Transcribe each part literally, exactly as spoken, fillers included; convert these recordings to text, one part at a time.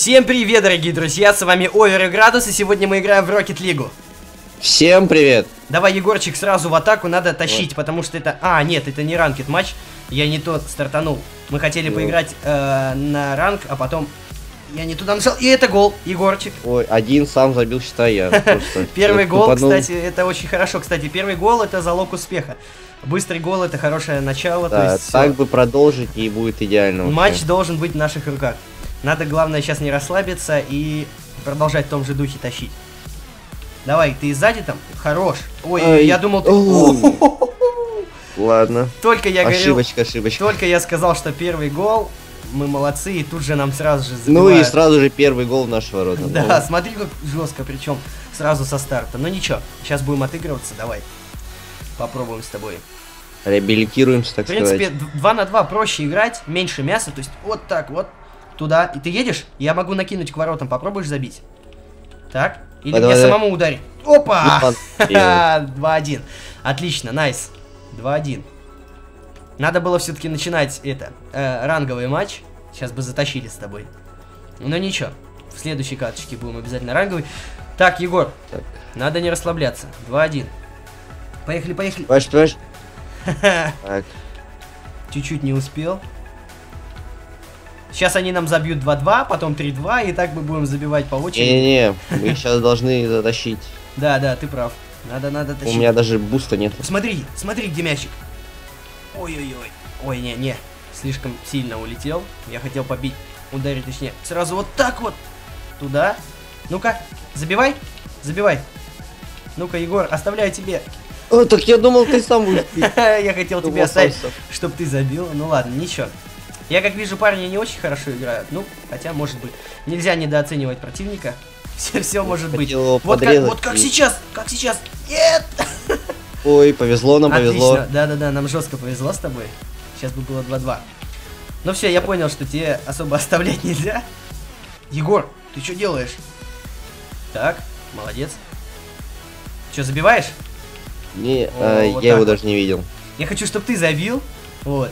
Всем привет, дорогие друзья, с вами Овер и Градус, и сегодня мы играем в Rocket League. Всем привет. Давай, Егорчик, сразу в атаку, надо тащить, вот. Потому что это... А, нет, это не ранкет матч, я не тот стартанул. Мы хотели ну. поиграть э, на ранг, а потом... Я не туда нажал, и это гол, Егорчик. Ой, один сам забил, считай, я. Первый гол, кстати, это очень хорошо. Кстати, первый гол — это залог успеха. Быстрый гол — это хорошее начало. Да, так бы продолжить, и будет идеально. Матч должен быть в наших руках. Надо, главное, сейчас не расслабиться и продолжать в том же духе тащить. Давай, ты сзади там? Хорош. Ой, я думал... Ладно. Только я говорил... Ошибочка, ошибочка. Только я сказал, что первый гол... Мы молодцы, и тут же нам сразу же забивают. Ну и сразу же первый гол в наши ворота. Да, смотри, как жестко, причем сразу со старта. Но ничего, сейчас будем отыгрываться, давай. Попробуем с тобой. Реабилитируемся, так сказать. В принципе, два на два проще играть, меньше мяса, то есть вот так вот, туда. И ты едешь, я могу накинуть к воротам, попробуешь забить. Так, или мне самому ударить. Опа! два один. Отлично, найс. два один. Надо было все-таки начинать это, э, ранговый матч. Сейчас бы затащили с тобой. Но ничего, в следующей каточке будем обязательно ранговый. Так, Егор, так. Надо не расслабляться. два один. Поехали, поехали. Паш, паш. Чуть-чуть не успел. Сейчас они нам забьют два-два, потом три-два, и так мы будем забивать по очереди. Не-не-не, мы сейчас должны затащить. Да-да, ты прав. Надо-надо тащить. У меня даже буста нет. Смотри, смотри, где мячик. Ой-ой-ой. Ой, не-не. Слишком сильно улетел. Я хотел побить. Ударить, точнее. Сразу вот так вот. Туда. Ну-ка. Забивай. Забивай. Ну-ка, Егор, оставляю тебе. О, так я думал, ты сам будешь. Я хотел тебе оставить, чтобы ты забил. Ну ладно, ничего. Я, как вижу, парни не очень хорошо играют. Ну, хотя, может быть. Нельзя недооценивать противника. Все-все может быть. Вот как сейчас. Как сейчас. Нет. Ой, повезло нам, повезло. Отлично, да-да-да, нам жестко повезло с тобой. Сейчас бы было два-два. Ну все, я понял, что тебе особо оставлять нельзя. Егор, ты что делаешь? Так, молодец. Че, забиваешь? Не, О, а, вот я его вот. даже не видел. Я хочу, чтобы ты забил. Вот.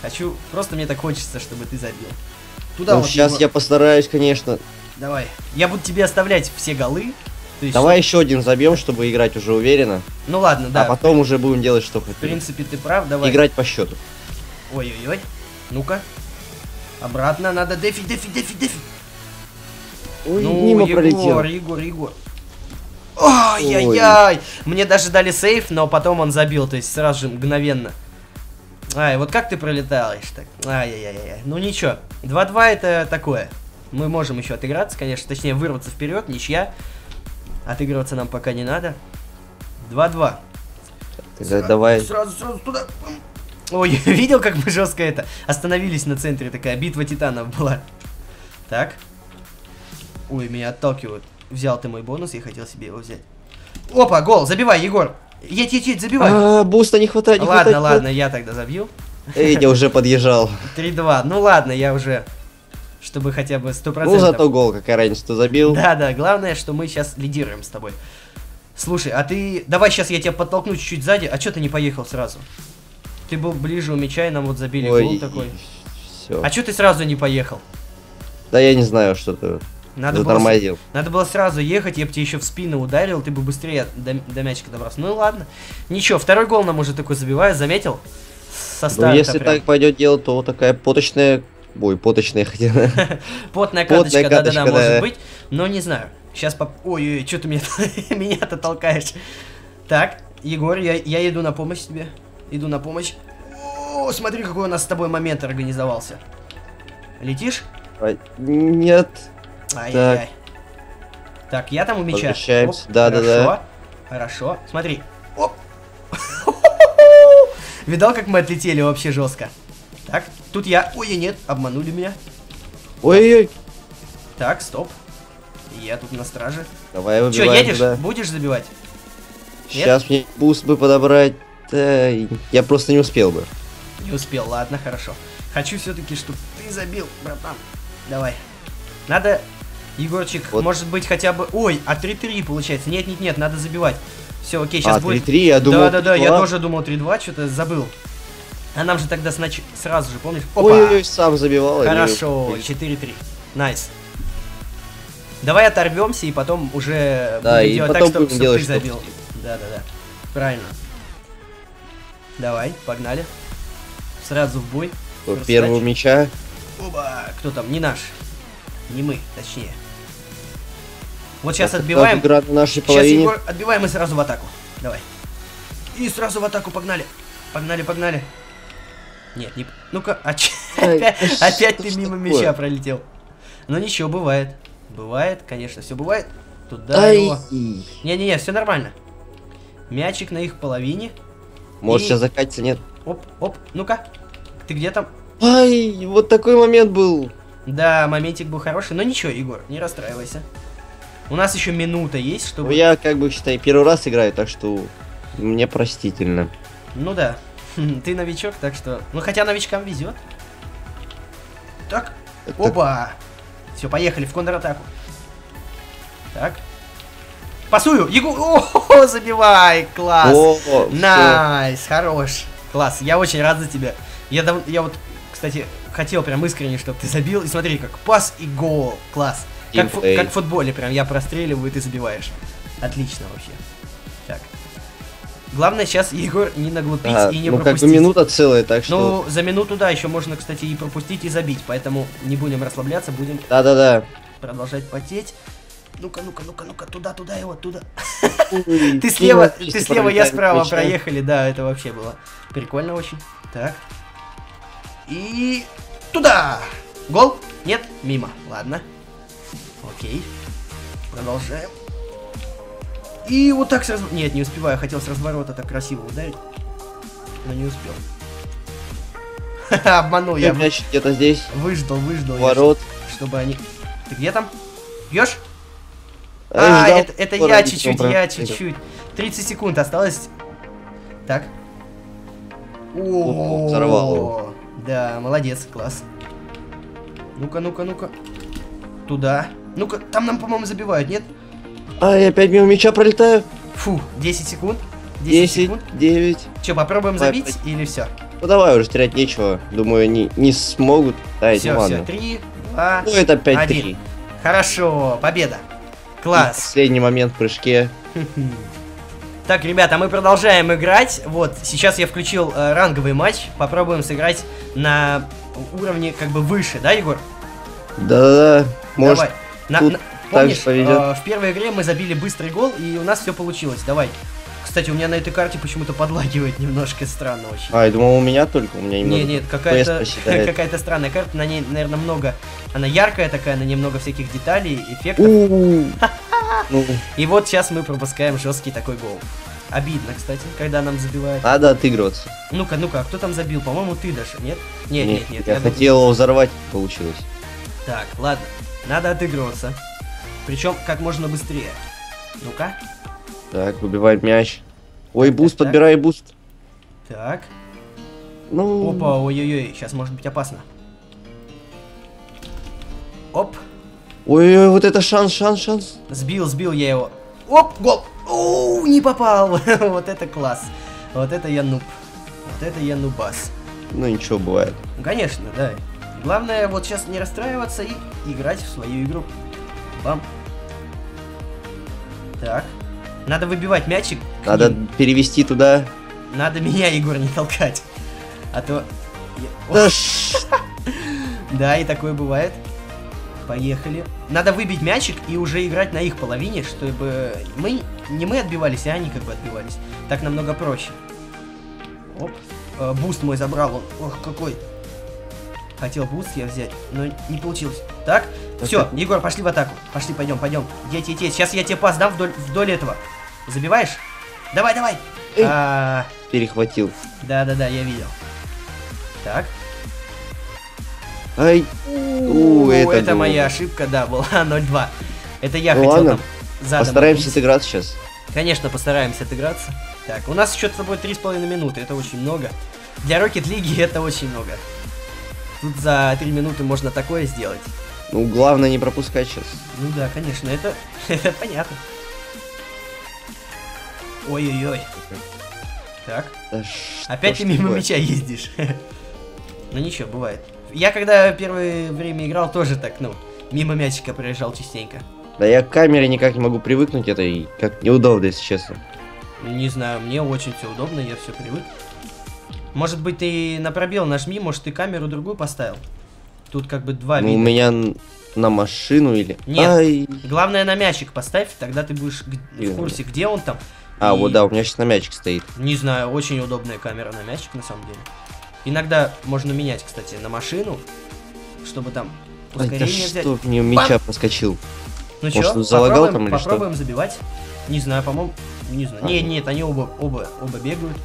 Хочу, просто мне так хочется, чтобы ты забил. Туда ну, вот сейчас его... я постараюсь, конечно. Давай, я буду тебе оставлять все голы. Давай еще один забьем, чтобы играть уже уверенно. Ну ладно, да. А потом уже будем делать что хотим. В принципе, ты прав, давай. Играть по счету. Ой-ой-ой. Ну-ка. Обратно надо дефить, дефить, дефить, дефить. Ой, ну, мимо Егор, пролетел. Егор, Егор. Ай-яй-яй. Мне даже дали сейф, но потом он забил, то есть сразу же мгновенно. Ай, вот как ты пролетаешь так? Ай-яй-яй-яй. Ну ничего. два-два это такое. Мы можем еще отыграться, конечно. Точнее, вырваться вперед, ничья. Отыгрываться нам пока не надо. два-два. Сразу, давай. Сразу, сразу туда. Ой, видел, как мы жестко это? Остановились на центре, такая битва титанов была. Так. Ой, меня отталкивают. Взял ты мой бонус, я хотел себе его взять. Опа, гол, забивай, Егор. Едь, едь, едь, забивай. А -а -а, буста не хватает, не Ладно, хватает, ладно, я тогда забью. Эй, я уже подъезжал. три-два, ну ладно, я уже... Чтобы хотя бы сто процентов. Ну, зато гол, какая разница, ты забил. Да-да, главное, что мы сейчас лидируем с тобой. Слушай, а ты... Давай сейчас я тебя подтолкну чуть-чуть сзади. А чё ты не поехал сразу? Ты был ближе у мяча, и нам вот забили Ой, гол такой. Все. А чё ты сразу не поехал? Да я не знаю, что ты затормозил. Надо было сразу ехать, я бы тебе еще в спину ударил, ты бы быстрее до, до мячика добрался. Ну ладно. Ничего, второй гол нам уже такой забивает, заметил? Со старта ну, если прям. так пойдет дело, то такая поточная... Бой, поточная хотя бы. Потная каточка, да-да-да, может быть. Но не знаю. Сейчас поп... Ой-ой-ой, что ты меня-то толкаешь? Так, Егор, я иду на помощь тебе. Иду на помощь. О, смотри, какой у нас с тобой момент организовался. Летишь? Нет. Ай-яй-яй. Так, я там у мяча. Возвращаемся, да-да-да. Хорошо, смотри. Оп. Видал, как мы отлетели вообще жестко? Так, тут я... Ой, нет, обманули меня. Ой-ой-ой. Так, стоп. Я тут на страже. Давай выбиваем. Че, едешь? Да. Будешь забивать? Сейчас нет? Мне буст бы подобрать. Да, я просто не успел бы. Не успел, ладно, хорошо. Хочу все-таки, чтобы ты забил, братан. Давай. Надо, Егорчик, вот. может быть, хотя бы... Ой, а три-три получается. Нет-нет-нет, надо забивать. Все, окей, сейчас а, будет... три-три, я думал... Да-да-да, я тоже думал три-два, что-то забыл. А нам же тогда снач... сразу же, помнишь? Ой-ой-ой, сам забивал. Хорошо, четыре-три. Найс. Давай оторвемся и потом уже да, будем и делать потом так, будем чтобы, делать, чтобы ты что... забил. Да-да-да. Правильно. Давай, погнали. Сразу в бой. По первого мяча. Оба. Кто там? Не наш. Не мы, точнее. Вот сейчас так, отбиваем. На сейчас Егор отбиваем и сразу в атаку. Давай. И сразу в атаку, погнали. Погнали, погнали. Нет, не... Ну-ка, опять, опять ты мимо мяча пролетел. Ну ничего, бывает. Бывает, конечно, все бывает. Туда его. Не-не-не, все нормально. Мячик на их половине. Может, сейчас закатится, нет? Оп, оп, ну-ка. Ты где там? Ай, вот такой момент был. Да, моментик был хороший, но ничего, Егор, не расстраивайся. У нас еще минута есть, чтобы... Ну, я, как бы, считай, первый раз играю, так что мне простительно. Ну да, ты новичок, так что... Ну, хотя новичкам везет. Так, так. Опа! Все, поехали в контратаку. Так. Пасую! Егор! О, забивай! Класс! О, найс! Все. Хорош! Класс, я очень рад за тебя. Я, дав... я вот, кстати, хотел прям искренне, чтобы ты забил. И смотри, как пас и гол. Класс. Как, фу как в футболе, прям я простреливаю, и ты забиваешь. Отлично вообще. Так. Главное сейчас, Егор, не наглупить а, и не ну пропустить. Ну, как бы минута целая, так что... Ну, за минуту, да, еще можно, кстати, и пропустить, и забить. Поэтому не будем расслабляться, будем... Да-да-да. Продолжать потеть. Ну-ка, ну-ка, ну-ка, ну-ка, туда, туда и вот туда. Ты слева, ты слева, я справа, проехали. Да, это вообще было прикольно очень. Так. И... Туда! Гол? Нет? Мимо. Ладно. Окей. Продолжаем. И вот так сразу... Нет, не успеваю. Хотел с разворота так красиво ударить. Но не успел. Ха-ха, обманул я. Значит, где-то здесь. Выждал, выждал. Ворот. Чтобы они... Ты где там? Бьешь? А, это, это я чуть-чуть, я чуть-чуть. тридцать секунд осталось. Так. О, взорвал. Да, молодец, класс. Ну-ка, ну-ка, ну-ка. Туда. Ну-ка, там нам, по-моему, забивают, нет? А, я опять мимо мяча пролетаю. Фу, десять секунд. десять, десять секунд. девять. Че, попробуем давай, забить пять. Или все? Ну давай, уже терять нечего. Думаю, они не смогут. Все, все, три, два, ну это пять-три. Хорошо, победа. Класс. И последний момент в прыжке. Так, ребята, мы продолжаем играть. Вот, сейчас я включил э, ранговый матч. Попробуем сыграть на уровне как бы выше, да, Егор? Да-да-да. Может, давай. На, тут на, помнишь, э, в первой игре мы забили быстрый гол, и у нас все получилось. Давай. Кстати, у меня на этой карте почему-то подлагивает немножко странно очень. А, я думал, у меня только, у меня немного. Нет, нет, какая-то какая-то странная карта, на ней, наверное, много. Она яркая такая, на ней много всяких деталей, эффектов. И вот сейчас мы пропускаем жесткий такой гол. Обидно, кстати, когда нам забивают. Надо отыгрываться. Ну-ка, ну-ка, а кто там забил? По-моему, ты даже, нет? Нет, нет, нет. Я хотел его взорвать, получилось. Так, ладно, надо отыгрываться. Причем как можно быстрее. Ну-ка. Так, выбивает мяч. Ой, буст, так, подбирай так. буст. Так. Ну. Опа, ой-ой-ой, сейчас может быть опасно. Оп. Ой-ой-ой, вот это шанс, шанс, шанс. Сбил, сбил я его. Оп, гол. Оу, не попал. Вот это класс. Вот это я нуб. Вот это я нубас. Ну ничего, бывает. Конечно, да. Главное вот сейчас не расстраиваться и играть в свою игру. Бам. Так. Надо выбивать мячик. Надо перевести туда. Надо меня, Егор, не толкать. А то... Да, и такое бывает. Поехали. Надо выбить мячик и уже играть на их половине, чтобы мы не мы отбивались, а они как бы отбивались. Так намного проще. Оп. Э, буст мой забрал он. Ох, какой. Хотел буст я взять, но не получилось. Так, так все, так... Егор, пошли в атаку. Пошли, пойдем, пойдем. Дети, дети. Сейчас я тебе пас дам вдоль, вдоль этого. Забиваешь? Давай, давай. А... Перехватил. Да, да, да, я видел. Так. Ай. У, это, это моя ошибка, да, была ноль-два. Это я ну, хотел там задом. Постараемся отыграться сейчас. Конечно, постараемся отыграться. Так, у нас еще с собой три с половиной минуты, это очень много. Для Rocket League это очень много. Тут за три минуты можно такое сделать. Ну, главное не пропускать сейчас. Ну да, конечно, это, это понятно. Ой-ой-ой. Так. Да опять ты мимо мяча ездишь. Ну ничего, бывает. Я когда первое время играл, тоже так, ну, мимо мячика проезжал частенько. Да я к камере никак не могу привыкнуть, это и как неудобно, если честно. Не знаю, мне очень все удобно, я все привык. Может быть, ты на пробел нажми, может, ты камеру другую поставил? Тут как бы два ну, вида. У меня на машину или... Нет, ай, главное на мячик поставь, тогда ты будешь в курсе, где он там. А, и... вот да, у меня сейчас на мячик стоит. Не знаю, очень удобная камера на мячик, на самом деле. Иногда можно менять, кстати, на машину, чтобы там ускорение взять. Да что, мне мяча проскочил. Ну что, залагал там или что? Попробуем забивать. Не знаю, по-моему, не знаю. А, нет, нет, они оба, оба, оба бегают.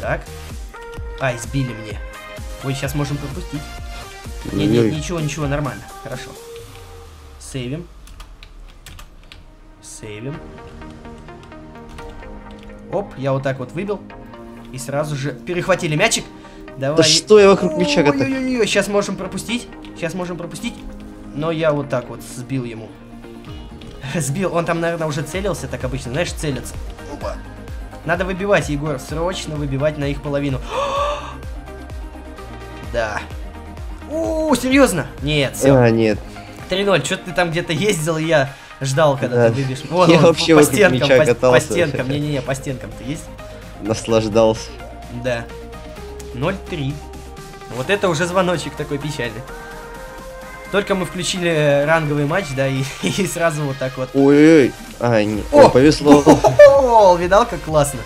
Так. Ай, сбили мне. Ой, сейчас можем пропустить. Нет, нет, ничего, ничего, нормально. Хорошо. Сейвим. Сейвим. Оп, я вот так вот выбил. И сразу же перехватили мячик. Давай. Да что я вокруг мяча так? Сейчас можем пропустить. Сейчас можем пропустить. Но я вот так вот сбил ему. Сбил. Он там, наверное, уже целился, так обычно. Знаешь, целятся. Опа. Надо выбивать, Егор. Срочно выбивать на их половину. Да. У, серьезно? Нет, все. А, нет. три ноль. Что-то ты там где-то ездил, и я ждал, когда да. ты выбьешь. Вон, я он, вообще по стенкам, по, по стенкам. Не-не-не, по стенкам ты есть? Наслаждался. Да. ноль три. Вот это уже звоночек такой печали. Только мы включили ранговый матч, да, и, и сразу вот так вот. Ой-ой-ой. А, не, о, повезло. О, видал, как классно.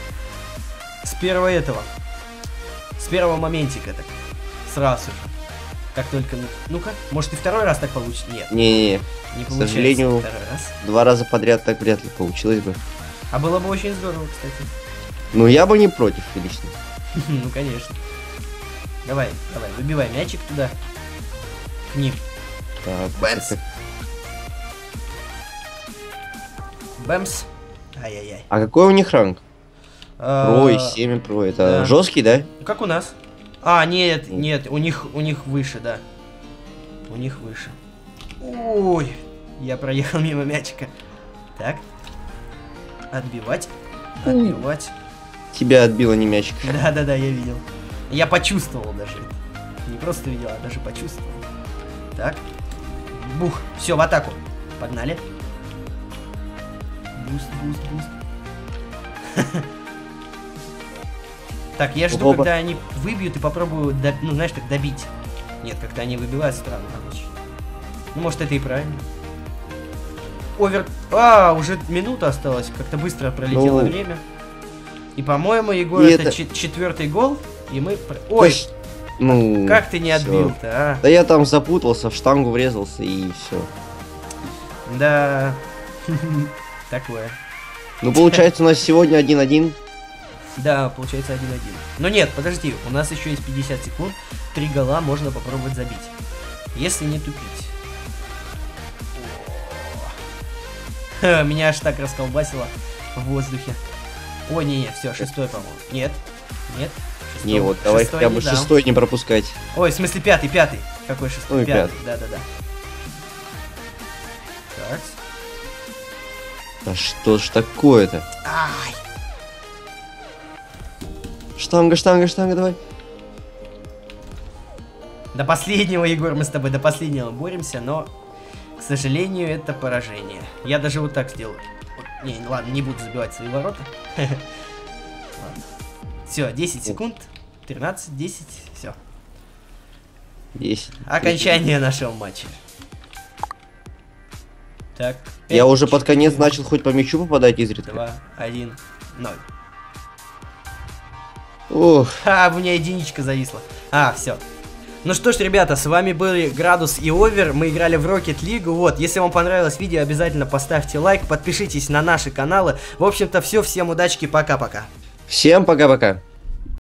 С первого этого. С первого моментика так. Сразу же. Как только... Ну-ка, может и второй раз так получится? Нет. Не-не-не. Не получается. К сожалению, второй раз. Два раза подряд так вряд ли получилось бы. А было бы очень здорово, кстати. Ну, я бы не против, лично. Ну, конечно. Давай, давай, выбивай мячик туда. К ним. Так, бэмс. Так, так. Бэмс. Ай-яй-яй. А какой у них ранг? Про и семь, про. Это да. Жесткий, да? Как у нас. А, нет, нет, у них, у них выше, да. У них выше. Ой, я проехал мимо мячика. Так. Отбивать. Отбивать. Тебя отбило не мячик. Да-да-да, я видел. Я почувствовал даже. Не просто видел, а даже почувствовал. Так. Бух. Все, в атаку. Погнали. Буст, буст, буст. Так, я жду, когда они выбьют и попробую, ну, знаешь, так добить. Нет, как-то они выбивают странно. Ну, может, это и правильно. Овер... А, уже минута осталась. Как-то быстро пролетело время. И, по-моему, Егор, это четвертый гол. И мы... Ой! Ну, как ты не отбил-то, а? Да я там запутался, в штангу врезался и все. Да. Такое. Ну, получается, у нас сегодня один-один. Да, получается один-один. Но нет, подожди, у нас еще есть пятьдесят секунд. Три гола можно попробовать забить. Если не тупить. Ха, меня аж так расколбасило в воздухе. О, не-не, все, шестой, по-моему. Нет, нет. Шестого, не, вот, давай хотя бы шестой не пропускать. Ой, в смысле пятый, пятый. Какой шестой? Ой, пятый, да-да-да. Так. Да что ж такое-то? Ай! Штанга, штанга, штанга, давай. До последнего, Егор, мы с тобой до последнего боремся, но, к сожалению, это поражение. Я даже вот так сделаю. Не, ладно, не буду забивать свои ворота. Все, десять секунд, тринадцать, десять, все. Окончание нашего матча. Так. Я уже под конец начал хоть по мячу попадать изредка. два, один, ноль. Ох, а, у меня единичка зависла. А, все. Ну что ж, ребята, с вами были Градус и Овер. Мы играли в Rocket League. Вот, если вам понравилось видео, обязательно поставьте лайк, подпишитесь на наши каналы. В общем-то, все. Всем удачки, пока-пока. Всем пока-пока.